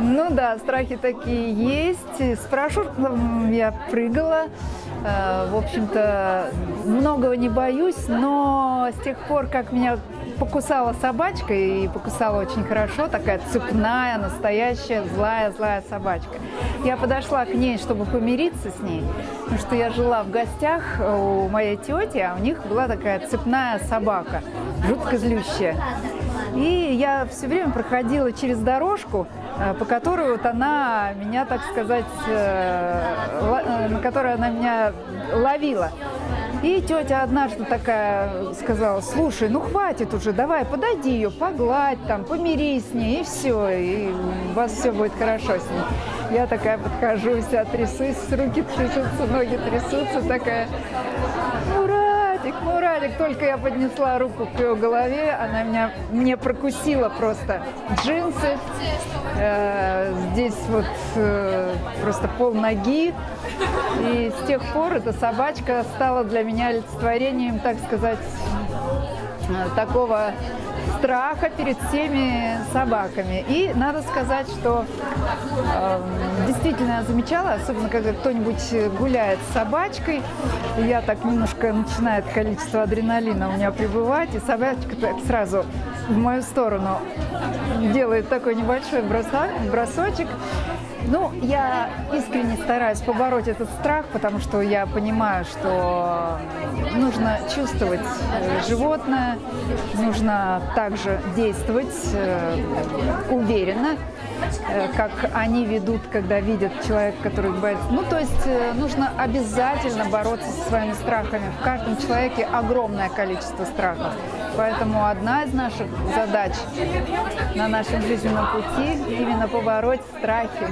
Ну да, страхи такие есть. С парашютом я прыгала. В общем-то, многого не боюсь, но с тех пор, как меня покусала собачка, и покусала очень хорошо, такая цепная, настоящая, злая собачка. Я подошла к ней, чтобы помириться с ней, потому что я жила в гостях у моей тети, а у них была такая цепная собака, жутко злющая. И я все время проходила через дорожку, по которой вот она меня, так сказать, на которой она меня ловила. И тетя однажды такая сказала: слушай, ну хватит уже, давай, подойди ее, погладь, там, помирись с ней, и все, и у вас все будет хорошо с ней. Я такая подхожу, вся трясусь, руки трясутся, ноги трясутся, такая: Муратик, Муратик. Только я поднесла руку к ее голове, она мне прокусила просто джинсы, здесь вот просто пол ноги. И с тех пор эта собачка стала для меня олицетворением, так сказать, такого страха перед всеми собаками. И надо сказать, что действительно я замечала, особенно когда кто-нибудь гуляет с собачкой, я так немножко, начинает количество адреналина у меня прибывать, и собачка так сразу в мою сторону делает такой небольшой бросочек. Ну, я искренне стараюсь побороть этот страх, потому что я понимаю, что нужно чувствовать животное, нужно также действовать уверенно, как они ведут, когда видят человека, который боится. Ну, то есть нужно обязательно бороться со своими страхами. В каждом человеке огромное количество страхов. Поэтому одна из наших задач на нашем жизненном пути именно побороть страхи.